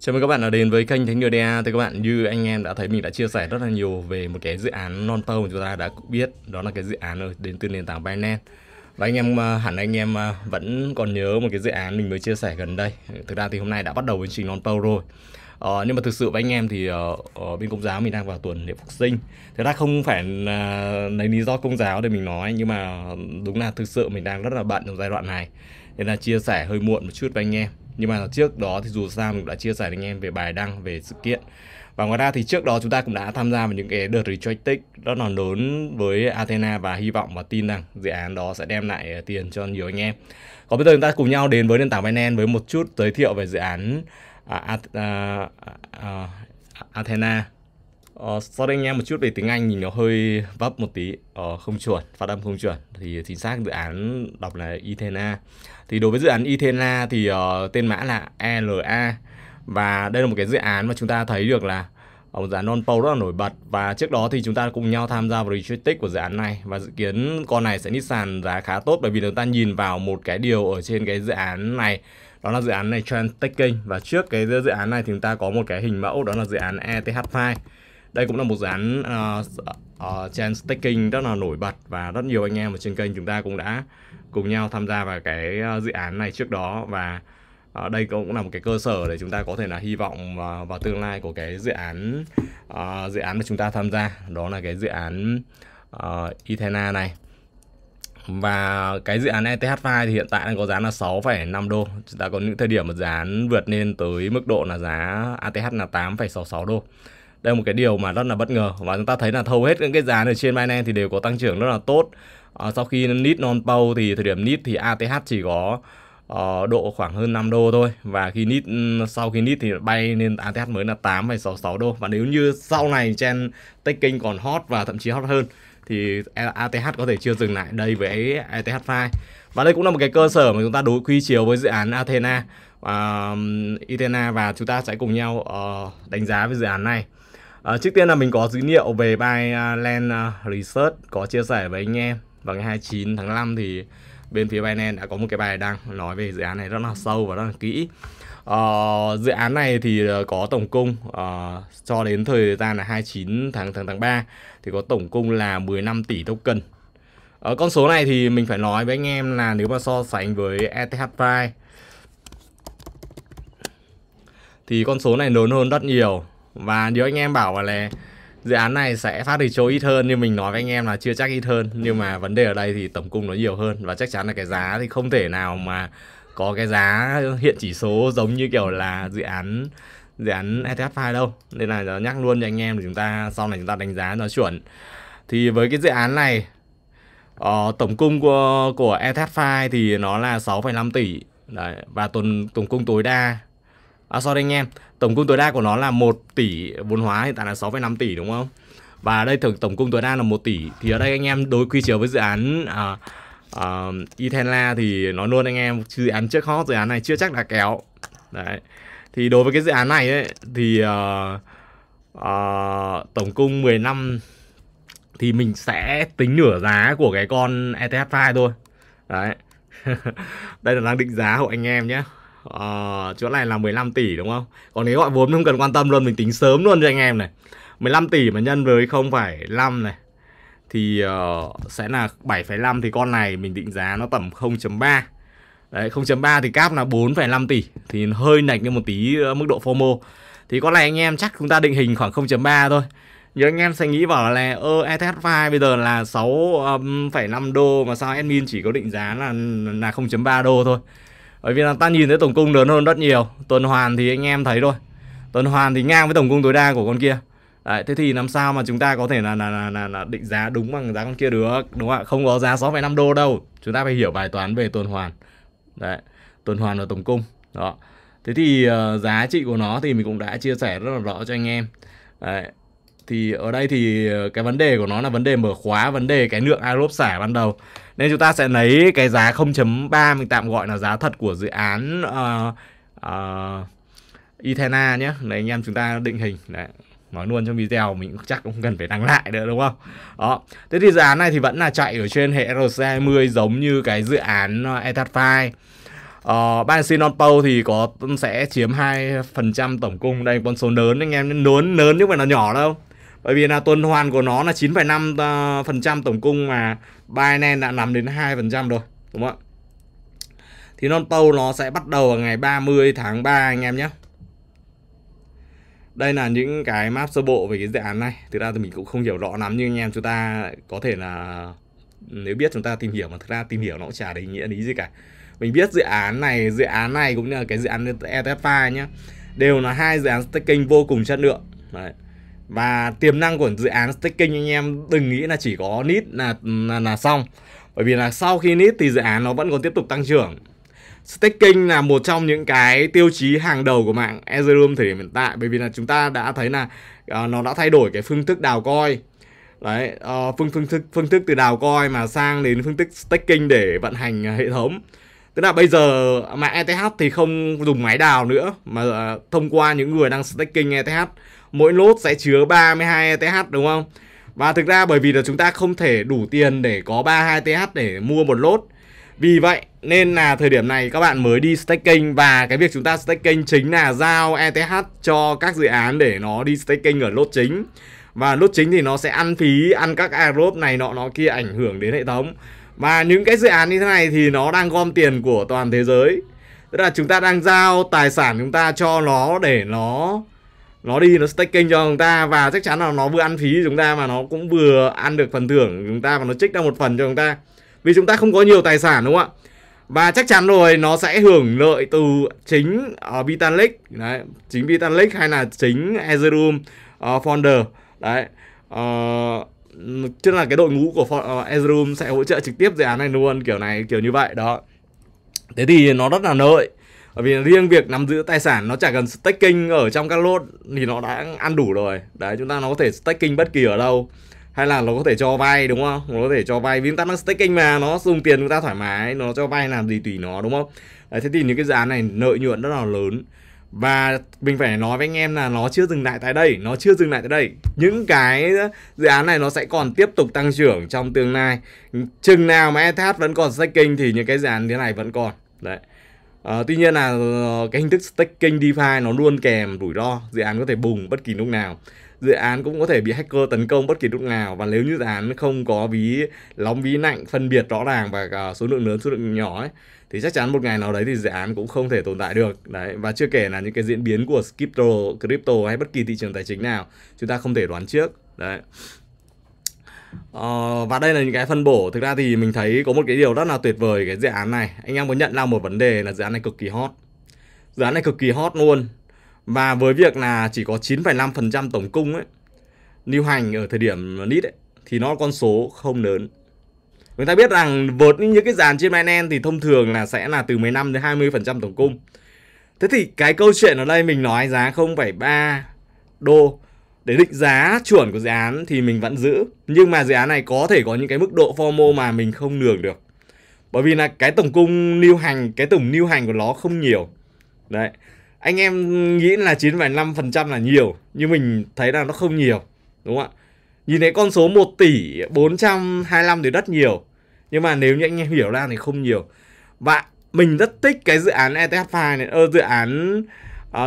Chào mừng các bạn đã đến với kênh The Anh LDA. Thì các bạn, như anh em đã thấy, mình đã chia sẻ rất là nhiều về một cái dự án non-pool mà chúng ta đã biết. Đó là cái dự án đến từ nền tảng Binance. Và anh em, hẳn anh em vẫn còn nhớ một cái dự án mình mới chia sẻ gần đây. Thực ra thì hôm nay đã bắt đầu chương trình non-pool rồi. Nhưng mà thực sự với anh em thì ở bên Công giáo mình đang vào tuần lễ Phục sinh. Thế ra không phải lấy lý do Công giáo để mình nói, nhưng mà đúng là thực sự mình đang rất là bận trong giai đoạn này, nên là chia sẻ hơi muộn một chút với anh em. Nhưng mà trước đó thì dù sao mình cũng đã chia sẻ với anh em về bài đăng, về sự kiện. Và ngoài ra thì trước đó chúng ta cũng đã tham gia vào những cái đợt retroactive rất là lớn với Ethena, và hy vọng và tin rằng dự án đó sẽ đem lại tiền cho nhiều anh em. Còn bây giờ chúng ta cùng nhau đến với nền tảng Binance với một chút giới thiệu về dự án Ethena. Sau đây anh em một chút về tiếng Anh, nhìn nó hơi vấp một tí, không chuẩn, phát âm không chuẩn. Thì chính xác dự án đọc là Ethena. Thì đối với dự án Ethena thì tên mã là ELA. Và đây là một cái dự án mà chúng ta thấy được là dự án non-pool rất là nổi bật. Và trước đó thì chúng ta cùng nhau tham gia vào retroactive của dự án này. Và dự kiến con này sẽ nít sàn giá khá tốt, bởi vì chúng ta nhìn vào một cái điều ở trên cái dự án này. Đó là dự án này trend staking. Và trước cái dự án này thì chúng ta có một cái hình mẫu, đó là dự án ETHFi. Đây cũng là một dự án trend staking rất là nổi bật, và rất nhiều anh em ở trên kênh chúng ta cũng đã cùng nhau tham gia vào cái dự án này trước đó. Và đây cũng là một cái cơ sở để chúng ta có thể là hy vọng vào tương lai của cái dự án mà chúng ta tham gia, đó là cái dự án Ethena này. Và cái dự án ETHFi thì hiện tại đang có giá là 6,5 đô. Chúng ta có những thời điểm mà dự án vượt lên tới mức độ là giá ATH là 8,66 đô. Đây là một cái điều mà rất là bất ngờ, và chúng ta thấy là hầu hết những cái giá ở trên Binance thì đều có tăng trưởng rất là tốt. Sau khi nít non-pool thì thời điểm nít thì ATH chỉ có độ khoảng hơn 5 đô thôi, và khi nít, sau khi nít thì bay lên ATH mới là 8,66 đô. Và nếu như sau này trend staking còn hot và thậm chí hot hơn thì ATH có thể chưa dừng lại đây với ETHFi. Và đây cũng là một cái cơ sở mà chúng ta đối quy chiếu với dự án Ethena và Ethena, và chúng ta sẽ cùng nhau đánh giá về dự án này. Trước tiên là mình có dữ liệu về Binance Research có chia sẻ với anh em vào ngày 29 tháng 5 thì bên phía Binance đã có một cái bài đăng nói về dự án này rất là sâu và rất là kỹ. Dự án này thì có tổng cung cho đến thời gian là 29 tháng 3 thì có tổng cung là 15 tỷ token. Con số này thì mình phải nói với anh em là nếu mà so sánh với ETHFi thì con số này lớn hơn rất nhiều. Và nếu anh em bảo là dự án này sẽ phát retro ít hơn, nhưng mình nói với anh em là chưa chắc ít hơn, nhưng mà vấn đề ở đây thì tổng cung nó nhiều hơn, và chắc chắn là cái giá thì không thể nào mà có cái giá hiện chỉ số giống như kiểu là dự án ETHFi đâu. Nên là nhắc luôn cho anh em, chúng ta sau này chúng ta đánh giá nó chuẩn. Thì với cái dự án này, tổng cung của ETHFi thì nó là 6,5 tỷ. Đấy, và tổng cung tối đa, sorry anh em, tổng cung tối đa của nó là 1 tỷ vốn hóa, hiện tại là 6,5 tỷ đúng không? Và đây tổng cung tối đa là 1 tỷ. Thì ở đây anh em đối quy chiếu với dự án Ethena thì nói luôn anh em, dự án trước hot, dự án này chưa chắc là kéo. Đấy. Thì đối với cái dự án này ấy, thì tổng cung 15 thì mình sẽ tính nửa giá của cái con ETHFi thôi. Đấy. Đây là đang định giá hộ anh em nhé. Chỗ này là 15 tỷ đúng không? Còn cái gọi vốn không cần quan tâm luôn, mình tính sớm luôn cho anh em này. 15 tỷ mà nhân với 0,5 này thì sẽ là 7,5, thì con này mình định giá nó tầm 0,3. Đấy, 0,3 thì cap là 4,5 tỷ, thì hơi nạch như một tí mức độ FOMO. Thì con này anh em chắc chúng ta định hình khoảng 0,3 thôi. Nhớ anh em sẽ nghĩ bảo là ETHFi bây giờ là 6,5 đô mà sao admin chỉ có định giá là 0,3 đô thôi. Bởi vì là ta nhìn thấy tổng cung lớn hơn rất nhiều. Tuần hoàn thì anh em thấy thôi, tuần hoàn thì ngang với tổng cung tối đa của con kia. Đấy, thế thì làm sao mà chúng ta có thể là định giá đúng bằng giá con kia được, đúng không ạ? Không có giá 6,5 đô đâu. Chúng ta phải hiểu bài toán về tuần hoàn. Đấy, tuần hoàn và tổng cung. Đó. Thế thì giá trị của nó thì mình cũng đã chia sẻ rất là rõ cho anh em. Đấy. Thì ở đây thì cái vấn đề của nó là vấn đề mở khóa, vấn đề cái lượng airdrop xả ban đầu. Nên chúng ta sẽ lấy cái giá 0,3, mình tạm gọi là giá thật của dự án Ethena nhé. Đấy, anh em chúng ta định hình. Đấy, nói luôn trong video mình chắc cũng cần phải đăng lại nữa đúng không? Đó. Thế thì dự án này thì vẫn là chạy ở trên hệ ERC20 giống như cái dự án ETHFi. Binance Non-Pow thì có sẽ chiếm 2% tổng cung. Đây con số lớn anh em, lớn nhưng mà nó nhỏ đâu. Bởi vì là tuần hoàn của nó là 9,5% tổng cung mà Binance đã nắm đến 2% rồi, đúng không ạ? Thì Non-Pow nó sẽ bắt đầu vào ngày 30 tháng 3 anh em nhé. Đây là những cái map sơ bộ về cái dự án này. Thực ra thì mình cũng không hiểu rõ lắm, nhưng anh em chúng ta có thể là nếu biết chúng ta tìm hiểu, mà thực ra tìm hiểu nó cũng chả đầy nghĩa lý gì cả. Mình biết dự án này cũng như là cái dự án ETHFi nhé, đều là hai dự án staking vô cùng chất lượng. Đấy. Và tiềm năng của dự án staking anh em đừng nghĩ là chỉ có nít là xong. Bởi vì là sau khi nít thì dự án nó vẫn còn tiếp tục tăng trưởng. Staking là một trong những cái tiêu chí hàng đầu của mạng Ethereum thời điểm hiện tại. Bởi vì là chúng ta đã thấy là nó đã thay đổi cái phương thức đào coin. Đấy, phương thức từ đào coin mà sang đến phương thức staking để vận hành hệ thống. Tức là bây giờ mạng ETH thì không dùng máy đào nữa, mà thông qua những người đang staking ETH. Mỗi nốt sẽ chứa 32 ETH đúng không? Và thực ra bởi vì là chúng ta không thể đủ tiền để có 32 ETH để mua một lốt. Vì vậy nên là thời điểm này các bạn mới đi staking. Và cái việc chúng ta staking chính là giao ETH cho các dự án để nó đi staking ở lốt chính. Và lốt chính thì nó sẽ ăn phí, ăn các airdrop này nọ nó kia, ảnh hưởng đến hệ thống. Và những cái dự án như thế này thì nó đang gom tiền của toàn thế giới. Tức là chúng ta đang giao tài sản chúng ta cho nó để nó đi, nó staking cho chúng ta. Và chắc chắn là nó vừa ăn phí chúng ta mà nó cũng vừa ăn được phần thưởng chúng ta, và nó trích ra một phần cho chúng ta. Vì chúng ta không có nhiều tài sản đúng không ạ? Và chắc chắn rồi nó sẽ hưởng lợi từ chính Vitalik. Đấy, chính Vitalik hay là chính Ethereum Founder. Đấy, chứ là cái đội ngũ của Ethereum sẽ hỗ trợ trực tiếp dự án này luôn, kiểu này, kiểu như vậy đó. Thế thì nó rất là lợi. Bởi vì riêng việc nắm giữ tài sản nó chả cần staking ở trong các lốt thì nó đã ăn đủ rồi. Đấy, chúng ta nó có thể staking bất kỳ ở đâu. Hay là nó có thể cho vay đúng không? Nó có thể cho vay vì chúng ta đang staking mà, nó dùng tiền chúng ta thoải mái, nó cho vay làm gì tùy nó đúng không? Đấy, thế thì những cái dự án này lợi nhuận rất là lớn. Và mình phải nói với anh em là nó chưa dừng lại tại đây, những cái dự án này nó sẽ còn tiếp tục tăng trưởng trong tương lai. Chừng nào mà ETH vẫn còn staking thì những cái dự án như thế này vẫn còn. Đấy. Tuy nhiên là cái hình thức staking DeFi nó luôn kèm rủi ro. Dự án có thể bùng bất kỳ lúc nào, dự án cũng có thể bị hacker tấn công bất kỳ lúc nào. Và nếu như dự án không có ví lóng, ví lạnh phân biệt rõ ràng và số lượng lớn, số lượng nhỏ ấy, thì chắc chắn một ngày nào đấy thì dự án cũng không thể tồn tại được. Đấy, và chưa kể là những cái diễn biến của crypto hay bất kỳ thị trường tài chính nào chúng ta không thể đoán trước. Đấy. Và đây là những cái phân bổ. Thực ra thì mình thấy có một cái điều rất là tuyệt vời cái dự án này. Anh em có nhận ra một vấn đề là dự án này cực kỳ hot. Dự án này cực kỳ hot luôn. Và với việc là chỉ có 9,5% tổng cung ấy, lưu hành ở thời điểm nít ấy, thì nó con số không lớn. Người ta biết rằng vượt những cái dự án trên Binance thì thông thường là sẽ là từ 15 đến 20% tổng cung. Thế thì cái câu chuyện ở đây mình nói giá 0,3 đô để định giá chuẩn của dự án thì mình vẫn giữ. Nhưng mà dự án này có thể có những cái mức độ FOMO mà mình không lường được. Bởi vì là cái tổng cung lưu hành, cái tổng lưu hành của nó không nhiều. Đấy. Anh em nghĩ là 9,5% là nhiều, nhưng mình thấy là nó không nhiều. Đúng không ạ? Nhìn thấy con số 1 tỷ 425 thì rất nhiều. Nhưng mà nếu như anh em hiểu ra thì không nhiều. Và mình rất thích cái dự án ETHFi này,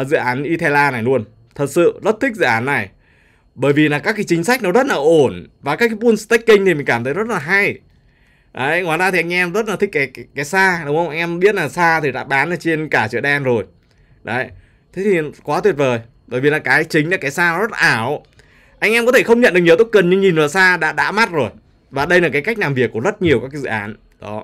dự án Ethena này luôn. Thật sự rất thích dự án này. Bởi vì là các cái chính sách nó rất là ổn. Và các cái pool staking thì mình cảm thấy rất là hay. Đấy, ngoài ra thì anh em rất là thích cái Sa, đúng không? Anh em biết là Sa thì đã bán ở trên cả chợ đen rồi. Đấy, thế thì quá tuyệt vời. Bởi vì là cái chính là cái Sa nó rất ảo. Anh em có thể không nhận được nhiều token nhưng nhìn vào Sa đã mắt rồi. Và đây là cái cách làm việc của rất nhiều các cái dự án. Đó.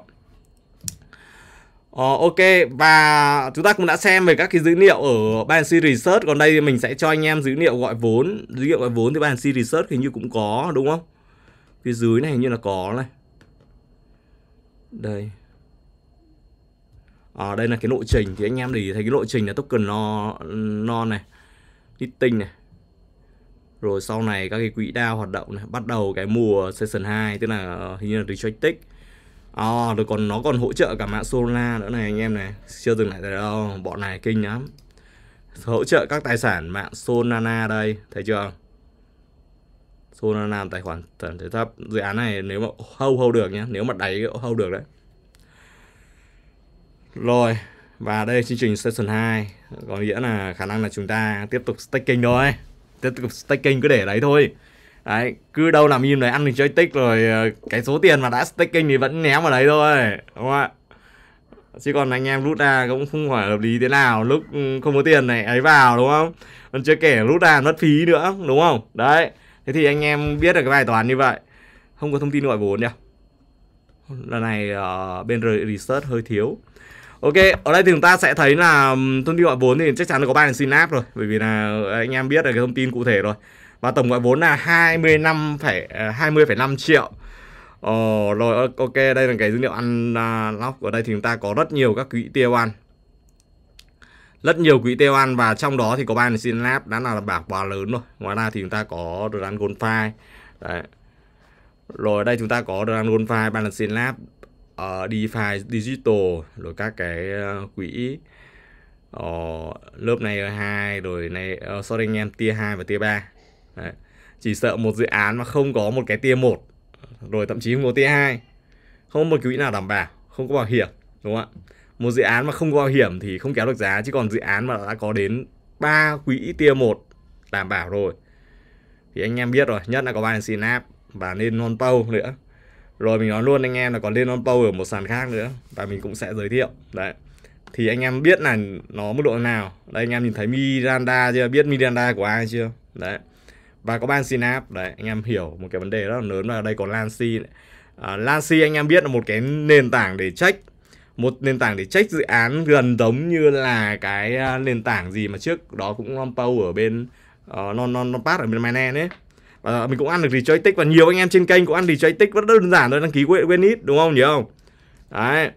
Ok, và chúng ta cũng đã xem về các cái dữ liệu ở Binance Research. Còn đây thì mình sẽ cho anh em dữ liệu gọi vốn. Dữ liệu gọi vốn thì Binance Research hình như cũng có, đúng không? Phía dưới này hình như là có này. Đây. Đây là cái lộ trình. Thì anh em để thấy cái lộ trình là token non này, listing này. Rồi sau này các cái quỹ DAO hoạt động này. Bắt đầu cái mùa Season 2, tức là hình như là Restricted. Rồi còn nó còn hỗ trợ cả mạng Solana nữa này anh em này. Chưa dừng lại tại đâu, bọn này kinh lắm. Hỗ trợ các tài sản mạng Solana đây, thấy chưa? Solana tài khoản thế thấp. Dự án này nếu mà hold được nhá, nếu mà đáy hold được đấy. Rồi, Và đây chương trình session 2, có nghĩa là khả năng là chúng ta tiếp tục staking thôi. Tiếp tục staking cứ để đấy thôi. Đấy, cứ đâu làm im đấy ăn thì chơi tích rồi, cái số tiền mà đã staking thì vẫn ném vào đấy thôi, đúng không ạ? Chứ còn anh em rút ra cũng không phải hợp lý thế nào, lúc không có tiền này ấy vào, đúng không? Còn chưa kể rút ra mất phí nữa, đúng không? Đấy, thế thì anh em biết được cái bài toán như vậy. Không có thông tin gọi vốn đâu. Lần này bên Research hơi thiếu. Ok, ở đây thì chúng ta sẽ thấy là thông tin gọi vốn thì chắc chắn là có Binance Synapse rồi. Bởi vì là anh em biết là cái thông tin cụ thể rồi. Và tổng gọi vốn là 20,5 triệu. Rồi, ok, đây là cái dữ liệu unlock. Ở đây thì chúng ta có rất nhiều các quỹ tier 1. Rất nhiều quỹ tier 1 và trong đó thì có Binance Synapse đã là bảng quá lớn rồi. Ngoài ra thì chúng ta có The Anh Goldfinch. Đấy. Rồi đây chúng ta có The Anh Goldfinch, Binance Synapse, DeFi Digital, rồi các cái quỹ lớp này 2 rồi này, sorry anh em, tier 2 và tier 3. Đấy. Chỉ sợ một dự án mà không có một cái tier 1, rồi thậm chí không có tier 2, không có một quỹ nào đảm bảo, không có bảo hiểm, đúng không ạ? Một dự án mà không có bảo hiểm thì không kéo được giá, chứ còn dự án mà đã có đến 3 quỹ tier 1 đảm bảo rồi thì anh em biết rồi, nhất là có Binance Synapse và lên LaunchPool nữa. Rồi mình nói luôn anh em là còn lên LaunchPool ở một sàn khác nữa và mình cũng sẽ giới thiệu. Đấy. Thì anh em biết là nó mức độ nào. Đây anh em nhìn thấy Miranda chưa? Biết Miranda của ai chưa? Đấy. Và có Binance Synapse. Đấy, anh em hiểu một cái vấn đề rất là lớn. Và đây có Lancy. Lancy anh em biết là một cái nền tảng để check. Một nền tảng để check dự án gần giống như là cái nền tảng gì mà trước đó cũng LaunchPool ở bên non-pass ở bên Binance ấy. Và mình cũng ăn được retry tích và nhiều anh em trên kênh cũng ăn retry tích, rất đơn giản thôi, đăng ký quên ít, đúng không nhỉ? Không đấy,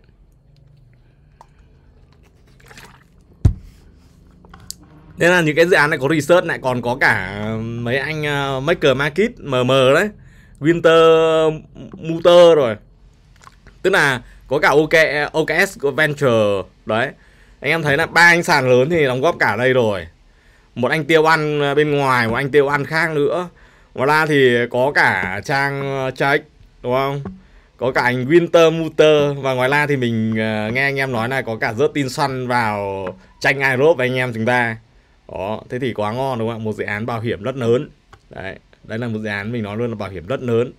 nên là những cái dự án này có research lại còn có cả mấy anh Maker Market MM đấy, Winter Muter rồi, tức là có cả OKS Venture đấy. Anh em thấy là 3 anh sàn lớn thì đóng góp cả đây rồi, một anh tiêu ăn bên ngoài, một anh tiêu ăn khác nữa. Ngoài ra thì có cả trang check, đúng không? Có cả anh Wintermute. Và ngoài ra thì mình nghe anh em nói là có cả rớt tin xoăn vào tranh Aerobe với anh em chúng ta. Đó, thế thì quá ngon, đúng không ạ? Một dự án bảo hiểm rất lớn. Đấy, đấy là một dự án mình nói luôn là bảo hiểm rất lớn.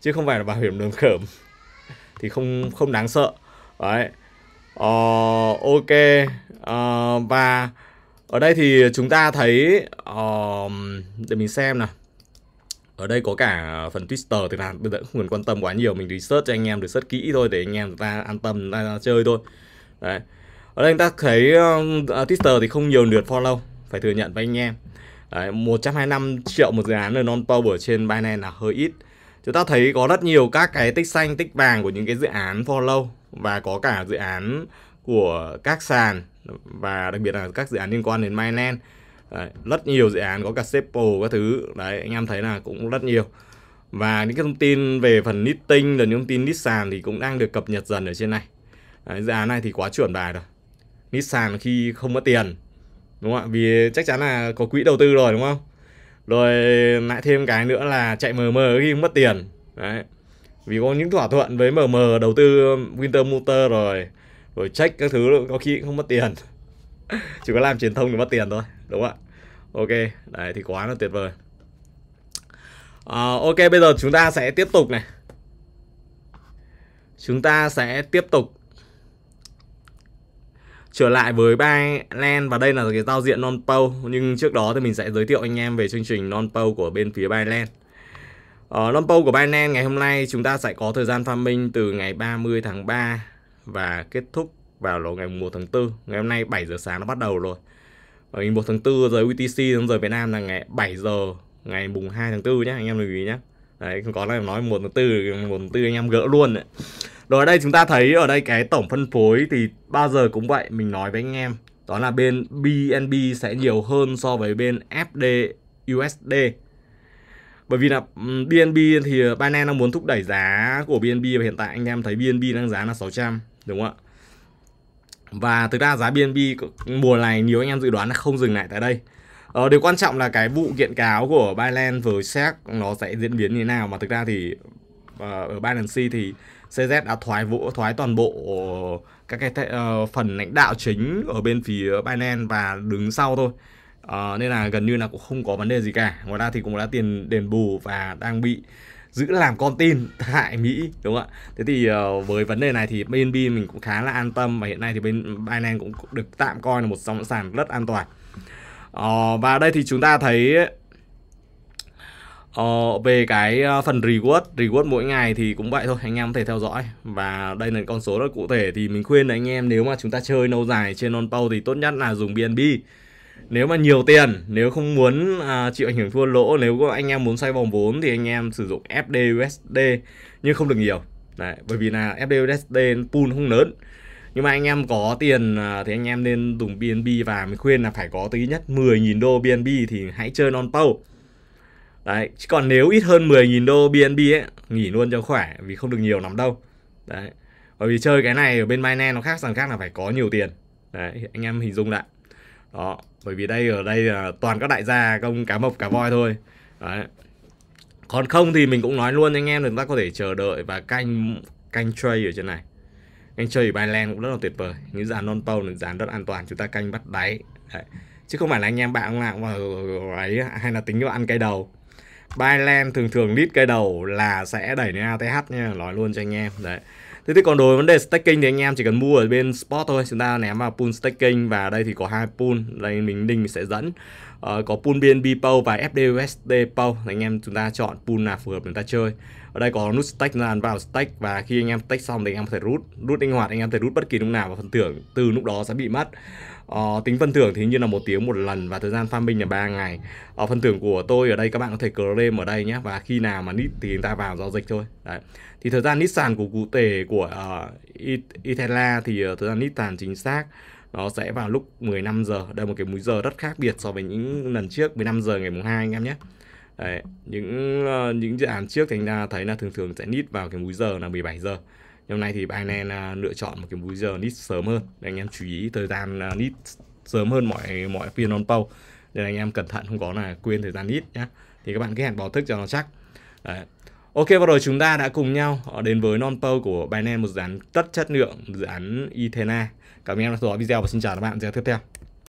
Chứ không phải là bảo hiểm đường khởm. Thì không đáng sợ. Đấy. Ok. Và ở đây thì chúng ta thấy... để mình xem nào. Ở đây có cả phần Twitter thì là bây giờ không cần quan tâm quá nhiều, mình research cho anh em research kỹ thôi để anh em ta an tâm ta chơi thôi. Đấy. Ở đây chúng ta thấy Twitter thì không nhiều lượt follow, phải thừa nhận với anh em. Đấy, 125 triệu một dự án ở non-power trên Binance là hơi ít. Chúng ta thấy có rất nhiều các cái tích xanh, tích vàng của những cái dự án follow và có cả dự án của các sàn và đặc biệt là các dự án liên quan đến Binance. Đấy, rất nhiều dự án có cả Seppo các thứ. Đấy, anh em thấy là cũng rất nhiều. Và những cái thông tin về phần listing, những thông tin list sàn thì cũng đang được cập nhật dần ở trên này. Đấy, dự án này thì quá chuẩn bài rồi. List sàn khi không có tiền, đúng không ạ? Vì chắc chắn là có quỹ đầu tư rồi, đúng không? Rồi lại thêm cái nữa là chạy MM khi không mất tiền. Đấy. Vì có những thỏa thuận với MM đầu tư Wintermute rồi check các thứ có khi không mất tiền. Chỉ có làm truyền thông thì mất tiền thôi, đúng không ạ? Ok, đấy thì quá là tuyệt vời. Ok, bây giờ chúng ta sẽ tiếp tục này. Chúng ta sẽ tiếp tục trở lại với Binance. Và đây là cái giao diện LaunchPool. Nhưng trước đó thì mình sẽ giới thiệu anh em về chương trình LaunchPool của bên phía Binance. LaunchPool của Binance ngày hôm nay chúng ta sẽ có thời gian farming từ ngày 30 tháng 3 và kết thúc vào ngày 1 tháng 4. Ngày hôm nay 7 giờ sáng nó bắt đầu rồi. Ngày 1 tháng 4 giờ UTC, giờ Việt Nam là ngày 7 giờ ngày mùng 2 tháng 4 nhé, anh em lưu ý nhé. Đấy, có nói 1 tháng 4, 1 tháng 4 anh em gỡ luôn đấy. Rồi ở đây chúng ta thấy ở đây cái tổng phân phối thì bao giờ cũng vậy, mình nói với anh em, đó là bên BNB sẽ nhiều hơn so với bên FDUSD. Bởi vì là BNB thì Binance đang muốn thúc đẩy giá của BNB và hiện tại anh em thấy BNB đang giá là 600, đúng không ạ? Và thực ra giá BNB mùa này nhiều anh em dự đoán là không dừng lại tại đây. Điều quan trọng là cái vụ kiện cáo của Binance với SEC nó sẽ diễn biến như thế nào. Mà thực ra thì ở Binance thì CZ đã thoái toàn bộ các cái phần lãnh đạo chính ở bên phía Binance và đứng sau thôi. Nên là gần như là cũng không có vấn đề gì cả. Ngoài ra thì cũng đã tiền đền bù và đang bị giữ làm con tin tại Mỹ, đúng không ạ? Thế thì với vấn đề này thì BNB mình cũng khá là an tâm, và hiện nay thì bên Binance cũng được tạm coi là một dòng sàn rất an toàn. Và đây thì chúng ta thấy về cái phần reward mỗi ngày thì cũng vậy thôi, anh em có thể theo dõi. Và đây là con số rất cụ thể, thì mình khuyên anh em nếu mà chúng ta chơi lâu dài trên non-pow thì tốt nhất là dùng BNB. Nếu mà nhiều tiền, nếu không muốn chịu ảnh hưởng thua lỗ, nếu anh em muốn xoay vòng vốn thì anh em sử dụng FDUSD, nhưng không được nhiều. Đấy, bởi vì là FDUSD pool không lớn. Nhưng mà anh em có tiền thì anh em nên dùng BNB, và mình khuyên là phải có tới nhất 10.000 đô BNB thì hãy chơi non-pow. Đấy, chứ còn nếu ít hơn 10.000 đô BNB ấy, nghỉ luôn cho khỏe, vì không được nhiều lắm đâu. Đấy, bởi vì chơi cái này ở bên Binance nó khác rằng khác là phải có nhiều tiền. Đấy, anh em hình dung lại. Đó, bởi vì ở đây là toàn các đại gia công cá mập cá voi thôi. Đấy. Còn không thì mình cũng nói luôn anh em, chúng ta có thể chờ đợi và canh trade ở trên này. Canh trade ở Binance cũng rất là tuyệt vời. Những dàn non-pow là dàn rất an toàn, chúng ta canh bắt đáy. Đấy. Chứ không phải là anh em bạn nào cũng ấy hay là tính vào ăn cây đầu. Binance thường lít cây đầu là sẽ đẩy lên ATH nha, nói luôn cho anh em. Đấy. Thế thì còn đối với vấn đề staking thì anh em chỉ cần mua ở bên spot thôi, chúng ta ném vào pool staking, và đây thì có hai pool, đây mình sẽ dẫn. Có pool BNB pool và FDUSD pool, anh em chúng ta chọn pool nào phù hợp chúng ta chơi. Ở đây có nút stake, là vào stake, và khi anh em stake xong thì anh em có thể rút linh hoạt, anh em có thể rút bất kỳ lúc nào và phần thưởng từ lúc đó sẽ bị mất. Tính phần thưởng thì như là 1 tiếng một lần, và thời gian farming là 3 ngày. Phần thưởng của tôi ở đây các bạn có thể claim ở đây nhé, và khi nào mà nít thì người ta vào giao dịch thôi. Đấy. Thì thời gian nít sàn của cụ thể của Ethena thì thời gian nít sàn chính xác nó sẽ vào lúc 15 giờ. Đây là một cái múi giờ rất khác biệt so với những lần trước, 15 giờ ngày mùng 2 anh em nhé. Đấy. Những dự án trước thì anh ta thấy là thường sẽ nít vào cái múi giờ là 17 giờ. Hôm nay thì Binance lựa chọn một cái múi giờ nít sớm hơn. Để anh em chú ý thời gian nít sớm hơn mọi phiên non-pow. Nên anh em cẩn thận, không có là quên thời gian nít nhé. Thì các bạn cứ hẹn báo thức cho nó chắc. Đấy. Ok, vừa rồi chúng ta đã cùng nhau đến với non-pow của Binance, một dự án rất chất lượng, dự án Ethena. Cảm ơn em đã theo dõi video và xin chào các bạn ở video tiếp theo.